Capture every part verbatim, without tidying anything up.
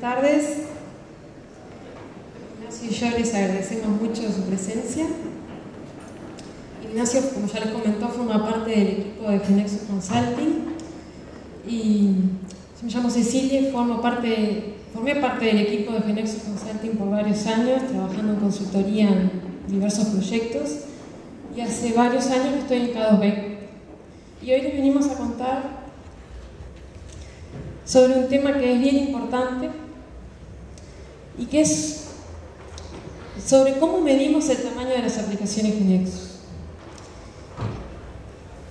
Buenas tardes. Ignacio y yo les agradecemos mucho su presencia. Ignacio, como ya les comentó, forma parte del equipo de Genexus Consulting. Y yo me llamo Cecilia, formo parte, formé parte del equipo de Genexus Consulting por varios años, trabajando en consultoría en diversos proyectos. Y hace varios años que estoy en K dos B. Y hoy les venimos a contar sobre un tema que es bien importante y que es sobre cómo medimos el tamaño de las aplicaciones Genexus.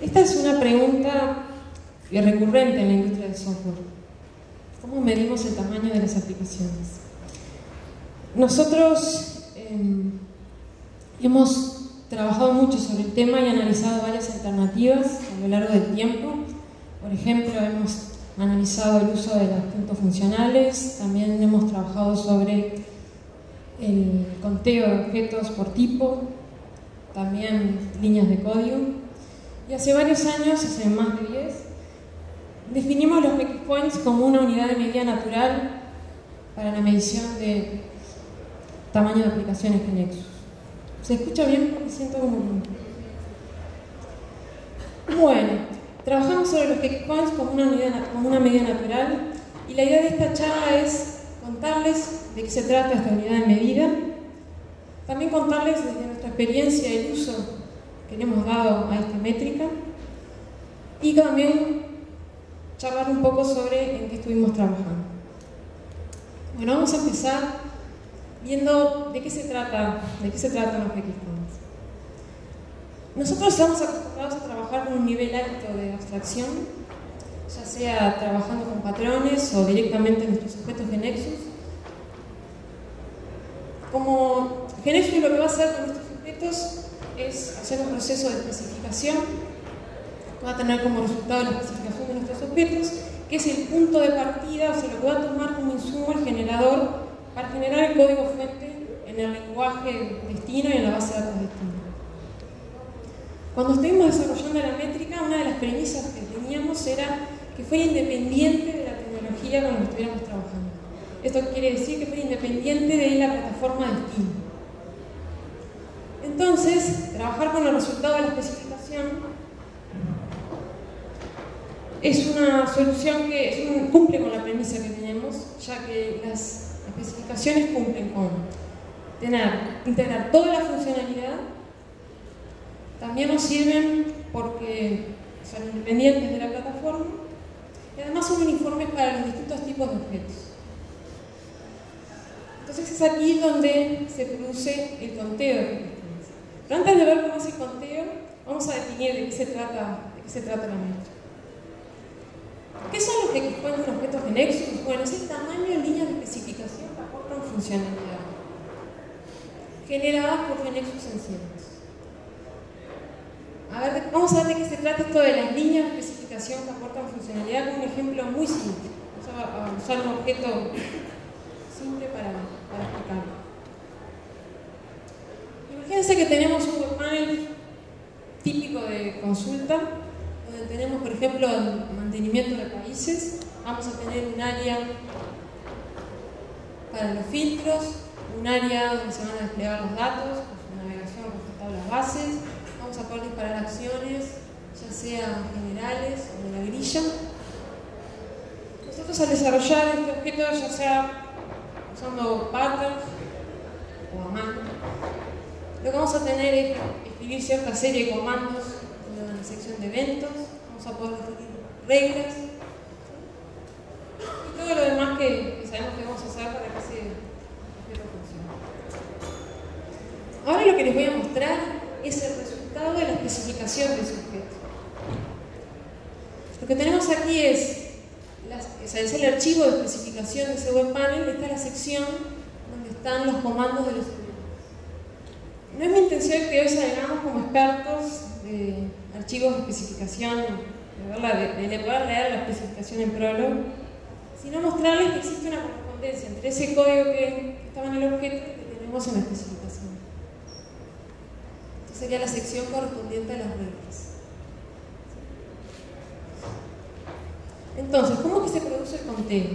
Esta es una pregunta recurrente en la industria del software. ¿Cómo medimos el tamaño de las aplicaciones? Nosotros eh, hemos trabajado mucho sobre el tema y analizado varias alternativas a lo largo del tiempo. Por ejemplo, hemos analizado el uso de los puntos funcionales, también hemos trabajado sobre el conteo de objetos por tipo, también líneas de código. Y hace varios años, hace más de diez, definimos los break points como una unidad de medida natural para la medición de tamaño de aplicaciones Genexus. ¿Se escucha bien? Porque siento como... Bueno. Trabajamos sobre los break points como una, unidad, como una medida natural, y la idea de esta charla es contarles de qué se trata esta unidad de medida, también contarles desde nuestra experiencia el uso que le hemos dado a esta métrica, y también charlar un poco sobre en qué estuvimos trabajando. Bueno, vamos a empezar viendo de qué se trata, de qué se tratan los break points. Nosotros estamos acostumbrados a trabajar con un nivel alto de abstracción, ya sea trabajando con patrones o directamente en nuestros objetos Genexus. Como Genexus lo que va a hacer con nuestros objetos es hacer un proceso de especificación, va a tener como resultado la especificación de nuestros objetos, que es el punto de partida, o sea, lo que va a tomar como insumo el generador para generar el código fuente en el lenguaje destino y en la base de datos destino. Cuando estuvimos desarrollando la métrica, una de las premisas que teníamos era que fuera independiente de la tecnología con la que estuviéramos trabajando. Esto quiere decir que fuera independiente de la plataforma destino. Entonces, trabajar con el resultado de la especificación es una solución que es un, cumple con la premisa que tenemos, ya que las especificaciones cumplen con tener, integrar toda la funcionalidad. También nos sirven porque son independientes de la plataforma y además son uniformes para los distintos tipos de objetos. Entonces es aquí donde se produce el conteo. Pero antes de ver cómo es el conteo, vamos a definir de qué se trata, de qué se trata la métrica. ¿Qué son los break points en objetos Genexus? Bueno, es el tamaño en líneas de especificación que aportan funcionalidad generadas por Genexus en A ver, vamos a ver de qué se trata esto de las líneas de especificación que aportan funcionalidad con un ejemplo muy simple. Vamos a usar un objeto simple para, para explicarlo. Imagínense que tenemos un web panel típico de consulta, donde tenemos, por ejemplo, el mantenimiento de países. Vamos a tener un área para los filtros, un área donde se van a desplegar los datos, con su navegación, con sus tablas bases. Vamos a poder disparar acciones, ya sean generales o de la grilla. Nosotros al desarrollar este objeto, ya sea usando patterns o a mano, lo que vamos a tener es escribir cierta serie de comandos en la sección de eventos, vamos a poder definir reglas y todo lo demás que sabemos que vamos a hacer para que ese objeto funcione. Ahora lo que les voy a mostrar es el resultado de la especificación de ese objeto. Lo que tenemos aquí es, las, o sea, es el archivo de especificación de ese web panel. Está la sección donde están los comandos de los eventos. No es mi intención que hoy salgamos como expertos de archivos de especificación, de poder leer la especificación en Prolog, sino mostrarles que existe una correspondencia entre ese código que estaba en el objeto y que tenemos en la especificación. Sería la sección correspondiente a las reglas. Entonces, ¿cómo es que se produce el conteo?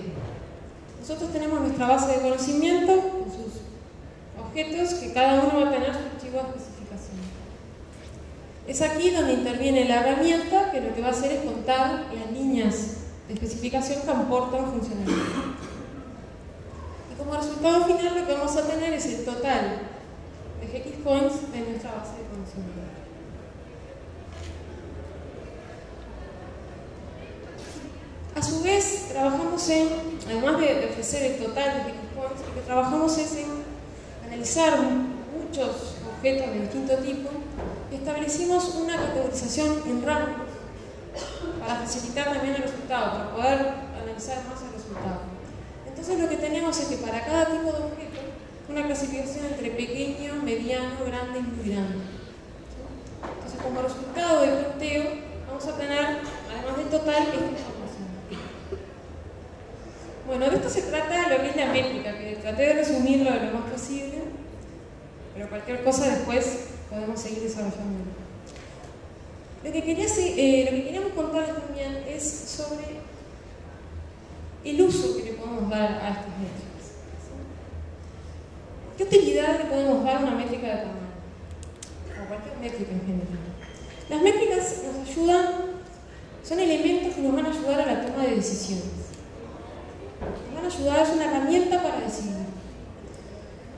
Nosotros tenemos nuestra base de conocimiento con sus objetos, que cada uno va a tener su archivo de especificación. Es aquí donde interviene la herramienta, que lo que va a hacer es contar las líneas de especificación que aportan funcionalidad. Y como resultado final lo que vamos a tener es el total de G X points de nuestra base de conocimiento. A su vez, trabajamos en, además de ofrecer el total de G X points, lo que trabajamos es en analizar muchos objetos de distinto tipo y establecimos una categorización en rangos para facilitar también el resultado, para poder analizar más el resultado. Entonces lo que tenemos es que para cada tipo de objeto, una clasificación entre pequeño, mediano, grande y muy grande. Entonces como resultado del planteo vamos a tener, además del total, esta. Bueno, de esto se trata lo que es la métrica, que traté de resumirlo lo más posible, pero cualquier cosa después podemos seguir desarrollando. Lo que, quería, eh, lo que queríamos contarles también es sobre el uso que le podemos dar a estas métricas. ¿Qué utilidad le podemos dar a una métrica de tamaño? O cualquier métrica en general. Las métricas nos ayudan, son elementos que nos van a ayudar a la toma de decisiones. Nos van a ayudar, es una herramienta para decidir.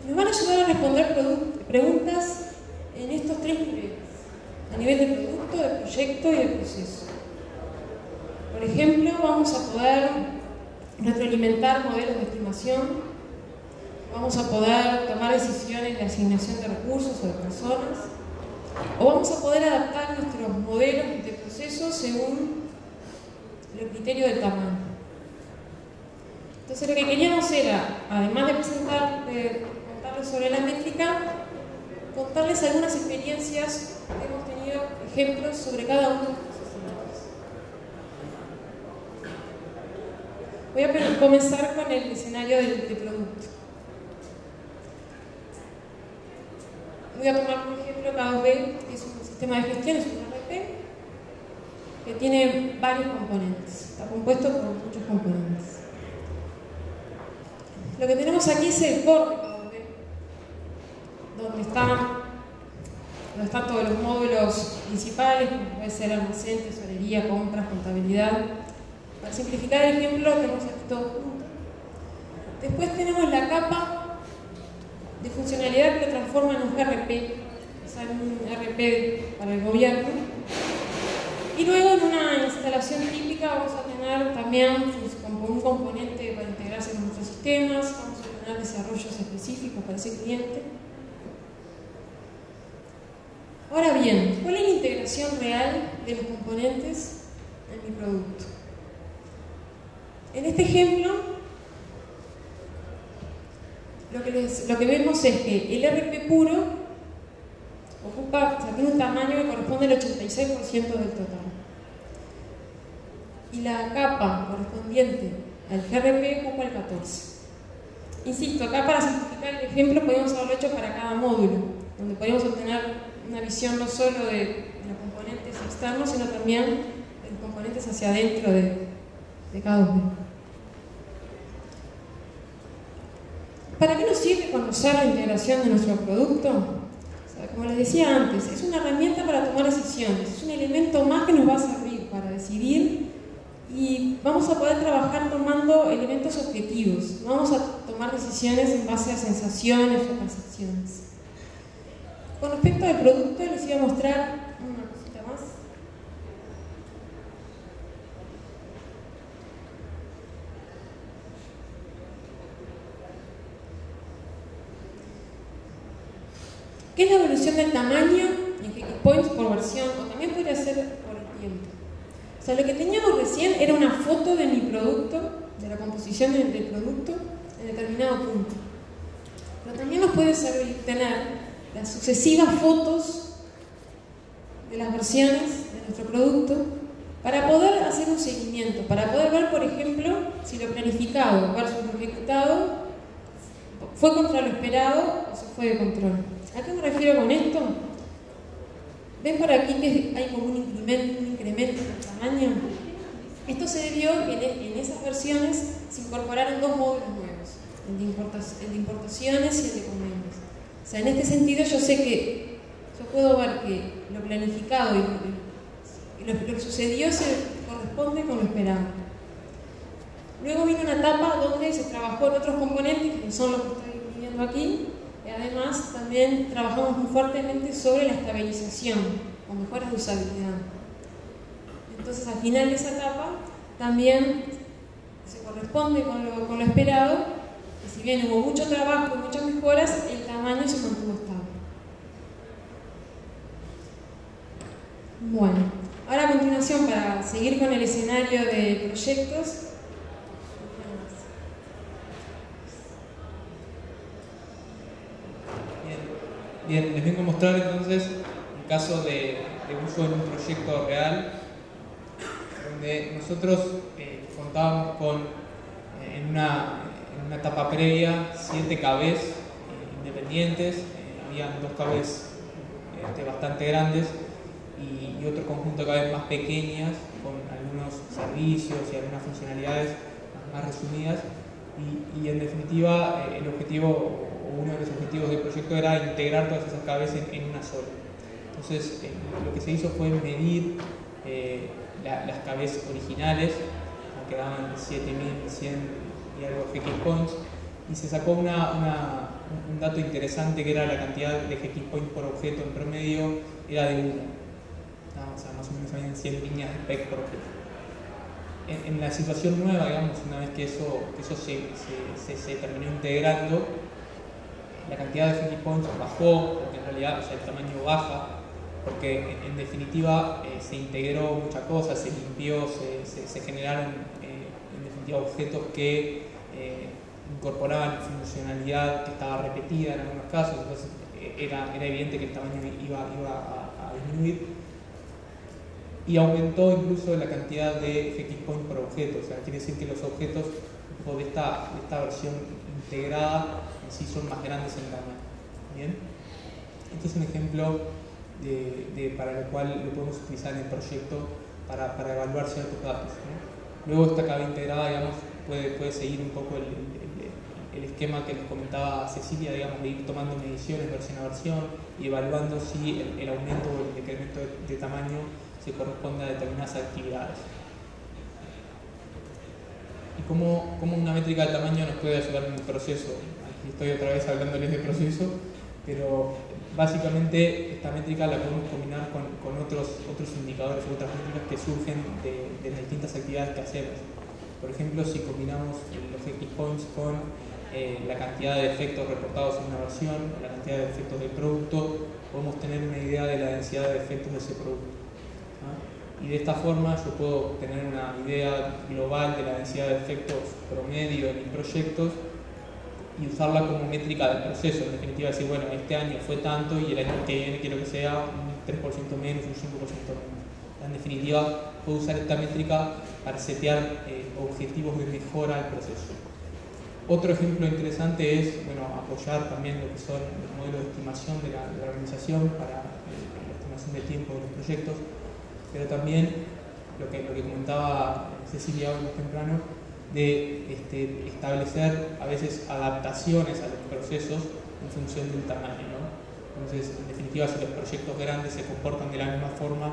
Nos van a ayudar a responder preguntas en estos tres niveles: a nivel de producto, de proyecto y de proceso. Por ejemplo, vamos a poder retroalimentar modelos de estimación, vamos a poder tomar decisiones de asignación de recursos o de personas, o vamos a poder adaptar nuestros modelos de proceso según el criterio del tamaño. Entonces lo que queríamos era, además de presentar, de contarles sobre la métrica, contarles algunas experiencias que hemos tenido, ejemplos sobre cada uno de estos escenarios. Voy a comenzar con el escenario del, de producto. Voy a tomar por ejemplo K dos B, que es un sistema de gestión, es un R P, que tiene varios componentes, está compuesto por muchos componentes. Lo que tenemos aquí es el core, donde están, donde están todos los módulos principales, como puede ser almacén, tesorería, compras, contabilidad. Para simplificar el ejemplo, tenemos aquí todo junto. Después tenemos la capa de funcionalidad que transforma en un R P, o sea, en un R P para el gobierno. Y luego en una instalación típica vamos a tener también un componente para integrarse en nuestros sistemas, vamos a tener desarrollos específicos para ese cliente. Ahora bien, ¿cuál es la integración real de los componentes en mi producto? En este ejemplo, lo que, les, lo que vemos es que el R P puro ocupa, o sea, tiene un tamaño que corresponde al ochenta y seis por ciento del total. Y la capa correspondiente al G R P ocupa el catorce por ciento. Insisto, acá para simplificar el ejemplo podríamos haberlo hecho para cada módulo, donde podríamos obtener una visión no solo de, de los componentes externos, sino también de los componentes hacia adentro de, de cada uno. ¿Para qué nos sirve conocer la integración de nuestro producto? O sea, como les decía antes, es una herramienta para tomar decisiones, es un elemento más que nos va a servir para decidir. Y vamos a poder trabajar tomando elementos objetivos. Vamos a tomar decisiones en base a sensaciones o transacciones. Con respecto al producto, les iba a mostrar una cosita más. ¿Qué es la evolución del tamaño en G X points por versión? O también podría ser por el tiempo. O sea, lo que teníamos recién era una foto de mi producto, de la composición del producto en determinado punto. Pero también nos puede servir tener las sucesivas fotos de las versiones de nuestro producto para poder hacer un seguimiento, para poder ver, por ejemplo, si lo planificado versus lo ejecutado fue contra lo esperado o se fue de control. ¿A qué me refiero con esto? ¿Ven por aquí que hay como un incremento, un incremento en el tamaño? Esto se debió que en esas versiones se incorporaron dos módulos nuevos. el de importaciones y el de convenios. O sea, en este sentido yo sé que, yo puedo ver que lo planificado y lo, lo que sucedió se corresponde con lo esperado. Luego vino una etapa donde se trabajó en otros componentes, que son los que estoy viendo aquí, y además también trabajamos muy fuertemente sobre la estabilización, o mejoras de usabilidad. Entonces, al final de esa etapa, también se corresponde con lo, con lo esperado, que si bien hubo mucho trabajo y muchas mejoras, el tamaño se mantuvo estable. Bueno, ahora a continuación, para seguir con el escenario de proyectos, Bien, Bien les vengo a mostrar entonces el caso de, de uso en un proyecto real, donde nosotros eh, contábamos con, eh, en, una, en una etapa previa, siete K Bs eh, independientes, eh, habían dos K Bs este, bastante grandes y, y otro conjunto de K Bs más pequeñas, con algunos servicios y algunas funcionalidades más, más resumidas, y, y en definitiva eh, el objetivo, o uno de los objetivos del proyecto, era integrar todas esas K Bs en, en una sola. Entonces eh, lo que se hizo fue medir eh, las K Bs originales, que daban siete mil cien y algo G X points, y se sacó una, una, un dato interesante, que era la cantidad de G X points por objeto en promedio, era de uno. Ah, o sea, más o menos habían cien líneas de spec por objeto. En, en la situación nueva, digamos, una vez que eso, que eso se, se, se, se terminó integrando, la cantidad de G X points bajó, porque en realidad, o sea, el tamaño baja, porque en definitiva eh, se integró mucha cosa, se limpió, se, se, se generaron eh, en definitiva objetos que eh, incorporaban funcionalidad que estaba repetida en algunos casos, entonces eh, era, era evidente que el tamaño iba, iba a, a disminuir, y aumentó incluso la cantidad de G X points por objeto. O sea, quiere decir que los objetos de esta, de esta versión integrada en sí son más grandes en tamaño. ¿Bien? Este es un ejemplo De, de, para lo cual lo podemos utilizar en el proyecto para, para evaluar ciertos datos, ¿no? Luego esta K B integrada, digamos, puede, puede seguir un poco el, el, el esquema que les comentaba Cecilia, digamos, de ir tomando mediciones versión a versión y evaluando si el, el aumento o el decremento de, de tamaño se corresponde a determinadas actividades. ¿Y cómo, cómo una métrica de tamaño nos puede ayudar en el proceso? Aquí estoy otra vez hablándoles de proceso, pero básicamente esta métrica la podemos combinar con, con otros, otros indicadores o otras métricas que surgen de, de las distintas actividades que hacemos. Por ejemplo, si combinamos los X points con eh, la cantidad de efectos reportados en una versión, la cantidad de efectos del producto, podemos tener una idea de la densidad de efectos de ese producto, ¿ah? Y de esta forma yo puedo tener una idea global de la densidad de efectos promedio de mis proyectos y usarla como métrica del proceso. En definitiva, decir, bueno, este año fue tanto y el año que viene quiero que sea un tres por ciento menos, un cinco por ciento menos. En definitiva, puedo usar esta métrica para setear eh, objetivos de mejora del proceso. Otro ejemplo interesante es, bueno, apoyar también lo que son los modelos de estimación de la, de la organización para eh, la estimación de tiempo de los proyectos, pero también lo que, lo que comentaba Cecilia hoy más temprano, de este, establecer a veces adaptaciones a los procesos en función del tamaño, ¿no? Entonces, en definitiva, si los proyectos grandes se comportan de la misma forma,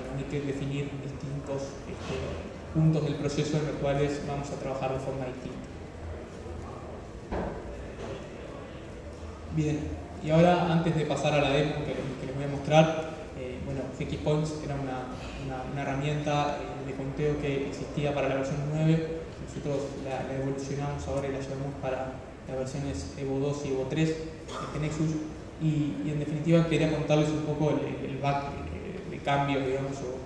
bueno, hay que definir distintos este, puntos del proceso en los cuales vamos a trabajar de forma distinta. Bien, y ahora, antes de pasar a la demo que, que les voy a mostrar, eh, bueno, G X Points era una, una, una herramienta de conteo que existía para la versión nueve. Nosotros la, la evolucionamos ahora y la llevamos para las versiones Evo dos y Evo tres de Nexus, y, y en definitiva quería contarles un poco el, el back de cambios, digamos, o,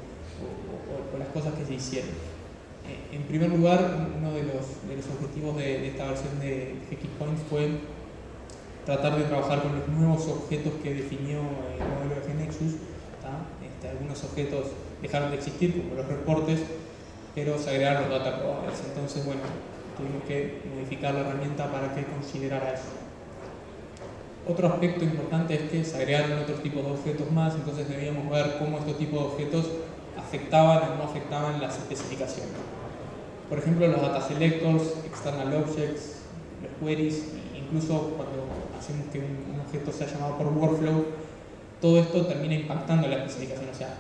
o, o, o las cosas que se hicieron. Eh, en primer lugar, uno de los, de los objetivos de, de esta versión de G X Points fue tratar de trabajar con los nuevos objetos que definió el modelo de Nexus. Este, algunos objetos dejaron de existir, como los reportes, pero se agregaron los data providers. Entonces, bueno, tuvimos que modificar la herramienta para que considerara eso. Otro aspecto importante es que se agregaron otros tipos de objetos más, entonces debíamos ver cómo estos tipos de objetos afectaban o no afectaban las especificaciones. Por ejemplo, los data selectors, external objects, los queries, incluso cuando hacemos que un, un objeto sea llamado por workflow, todo esto termina impactando la especificación. O sea,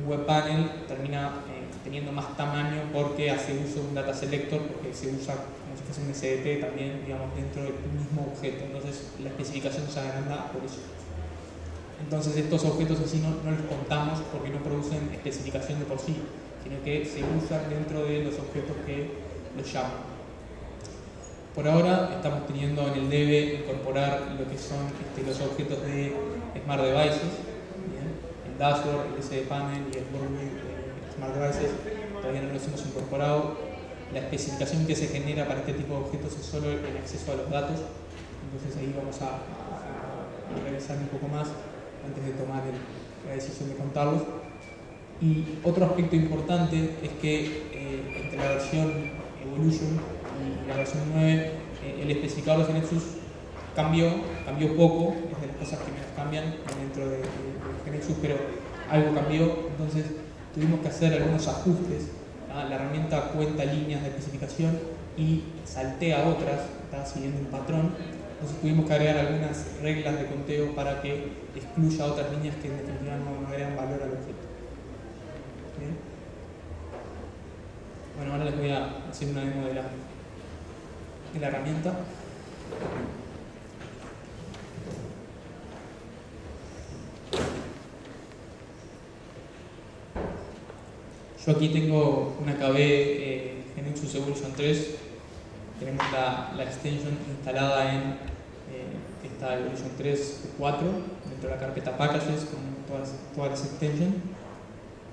un web panel termina eh, teniendo más tamaño porque hace uso de un data selector, porque se usa como si fuese un S D T también, digamos, dentro del mismo objeto. Entonces la especificación se agranda por eso. Entonces estos objetos así no, no los contamos porque no producen especificación de por sí, sino que se usan dentro de los objetos que los llaman. Por ahora estamos teniendo en el debe incorporar lo que son este, los objetos de Smart Devices, ¿bien? El Dashboard, el SDPanel y el Workview de Smart Devices, todavía no los hemos incorporado. La especificación que se genera para este tipo de objetos es solo el acceso a los datos, entonces ahí vamos a, a, a revisar un poco más antes de tomar el, la decisión de contarlos. Y otro aspecto importante es que eh, entre la versión Evolution y la versión nueve, eh, el especificador de Genexus cambió, cambió poco, es de las cosas que menos cambian dentro de, de, de Genexus, pero algo cambió, entonces tuvimos que hacer algunos ajustes, ¿tá? La herramienta cuenta líneas de especificación y saltea otras, está siguiendo un patrón, entonces tuvimos que agregar algunas reglas de conteo para que excluya otras líneas que en definitiva no agregan valor al objeto. ¿Bien? Bueno, ahora les voy a hacer una demo de la de la herramienta. Yo aquí tengo una K B eh, Genexus Evolution tres, tenemos la, la extension instalada en eh, esta Evolution tres punto cuatro dentro de la carpeta packages con todas, todas las extensions,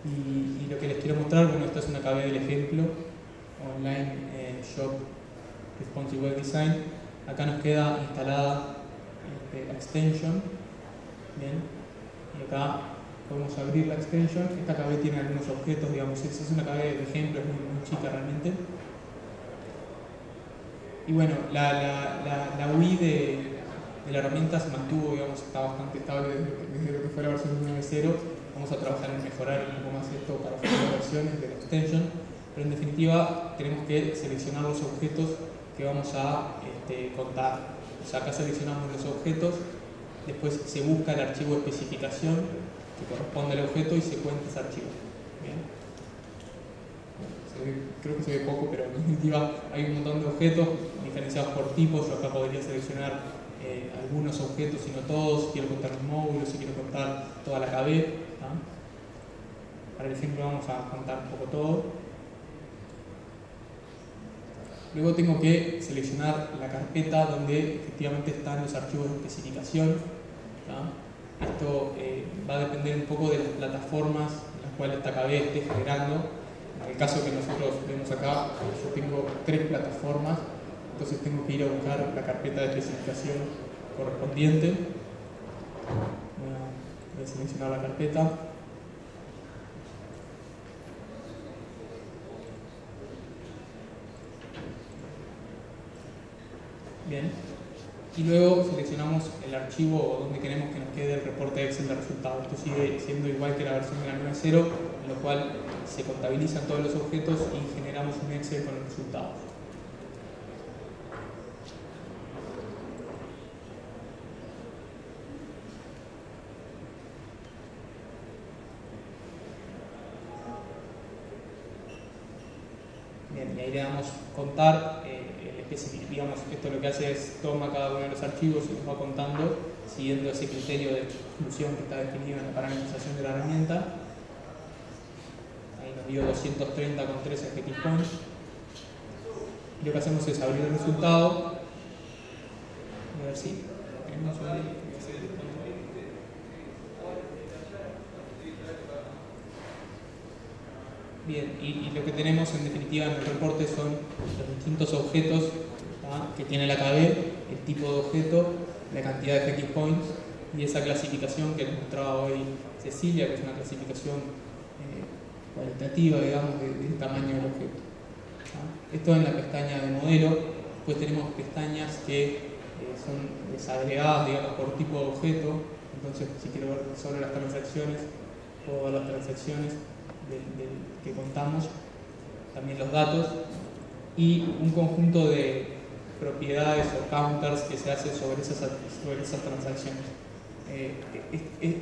y, y lo que les quiero mostrar, bueno, esta es una K B del ejemplo online eh, shop Responsive Web Design. Acá nos queda instalada la extension. Bien. Y acá podemos abrir la extension. Esta K B tiene algunos objetos, digamos, es una K B de ejemplo, es muy, muy chica realmente. Y bueno, la, la, la, la U I de, de la herramienta se mantuvo, digamos, está bastante estable desde, desde lo que fue la versión nueve punto cero. Vamos a trabajar en mejorar un poco más esto para futuras versiones de la extension. Pero en definitiva tenemos que seleccionar los objetos que vamos a este, contar. O sea, acá seleccionamos los objetos, después se busca el archivo de especificación que corresponde al objeto y se cuenta ese archivo. ¿Bien? Se ve, creo que se ve poco, pero en definitiva hay un montón de objetos diferenciados por tipos. Yo acá podría seleccionar eh, algunos objetos y no todos, si quiero contar un módulo, si quiero contar toda la K B. ¿Ah? Para el ejemplo vamos a contar un poco todo. Luego tengo que seleccionar la carpeta donde efectivamente están los archivos de especificación. ¿tá? Esto eh, va a depender un poco de las plataformas en las cuales esta K B esté generando. En el caso que nosotros vemos acá, yo tengo tres plataformas, entonces tengo que ir a buscar la carpeta de especificación correspondiente. Voy a seleccionar la carpeta. Bien. Y luego seleccionamos el archivo donde queremos que nos quede el reporte Excel de resultados. Esto sigue siendo igual que la versión de la nueve punto cero, en lo cual se contabilizan todos los objetos y generamos un Excel con los resultados. Bien, y ahí le damos contar. Digamos, esto lo que hace es toma cada uno de los archivos y los va contando siguiendo ese criterio de exclusión que está definido en la parametrización de la herramienta. Ahí nos dio doscientos treinta coma tres F X points. Lo que hacemos es abrir el resultado. A ver si lo tenemos ahí. Bien, y, y lo que tenemos en definitiva en el reporte son los distintos objetos ¿tá? que tiene la K B, el tipo de objeto, la cantidad de F X points y esa clasificación que les mostraba hoy Cecilia, que es una clasificación eh, cualitativa, digamos, de, del tamaño del objeto. ¿tá? Esto en la pestaña de modelo. Después tenemos pestañas que eh, son desagregadas, digamos, por tipo de objeto. Entonces, si quiero ver solo las transacciones, puedo ver las transacciones Del, del que contamos, también los datos y un conjunto de, propiedades o counters que se hacen sobre esas, sobre esas transacciones. Eh,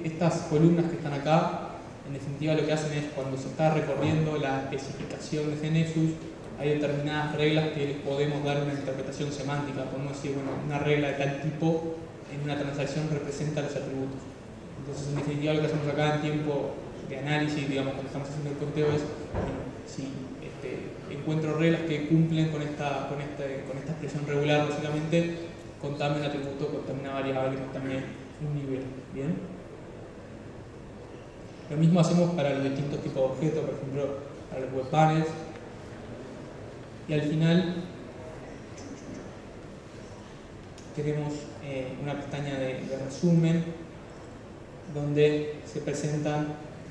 estas columnas que están acá, en definitiva lo que hacen es, cuando se está recorriendo la especificación de GNSUS, hay determinadas reglas que les podemos dar una interpretación semántica. Podemos decir, bueno, una regla de tal tipo en una transacción representa los atributos. Entonces, en definitiva, lo que hacemos acá en tiempo de análisis, digamos, cuando estamos haciendo el conteo es, bueno, si este, encuentro reglas que cumplen con esta, con, este, con esta expresión regular, básicamente, contame un atributo, contame una variable, contame un nivel, ¿bien? Lo mismo hacemos para los distintos tipos de objetos, por ejemplo, para los web panels. Y al final tenemos eh, una pestaña de, de resumen donde se presentan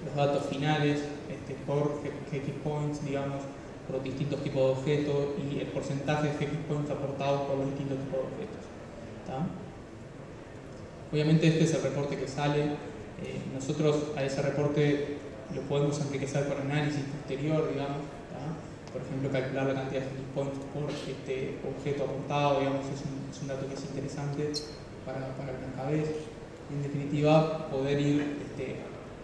los datos finales este, por HexPoints, digamos, por los distintos tipos de objetos y el porcentaje de HexPoints aportados por los distintos tipos de objetos. ¿Tá? Obviamente este es el reporte que sale. Eh, nosotros a ese reporte lo podemos enriquecer con análisis posterior, digamos. ¿Tá? Por ejemplo, calcular la cantidad de HexPoints por este objeto aportado, digamos, es un, es un dato que es interesante para, para la cabeza. En definitiva, poder ir este,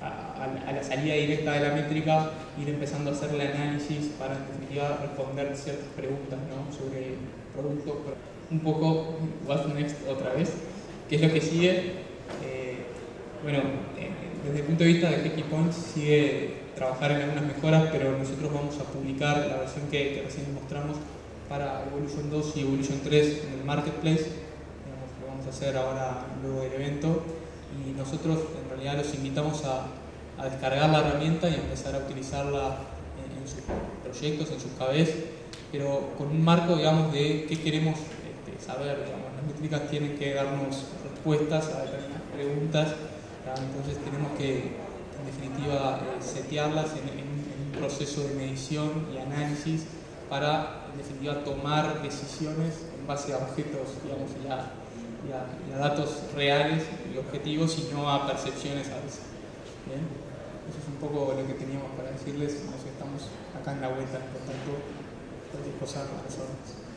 a, a, a la salida directa de la métrica, ir empezando a hacer el análisis para, en definitiva, responder ciertas preguntas, ¿no?, sobre productos. Un poco, what's next otra vez, que es lo que sigue. Eh, bueno, eh, desde el punto de vista de HexPoints sigue trabajar en algunas mejoras, pero nosotros vamos a publicar la versión que, que recién mostramos para Evolution dos y Evolution tres en el Marketplace. Digamos, lo vamos a hacer ahora luego del evento, y nosotros en realidad los invitamos a, a descargar la herramienta y a empezar a utilizarla en, en sus proyectos, en sus cabezas, pero con un marco, digamos, de qué queremos este, saber. Digamos, las métricas tienen que darnos respuestas a determinadas preguntas, ¿verdad? Entonces tenemos que, en definitiva, eh, setearlas en, en, en un proceso de medición y análisis para, en definitiva, tomar decisiones en base a objetos, digamos, y a, y a, y a datos reales y objetivos, y no a percepciones a veces. ¿Bien? Eso es un poco lo que teníamos para decirles. Nos estamos acá en la vuelta, por tanto, cualquier cosa a las órdenes.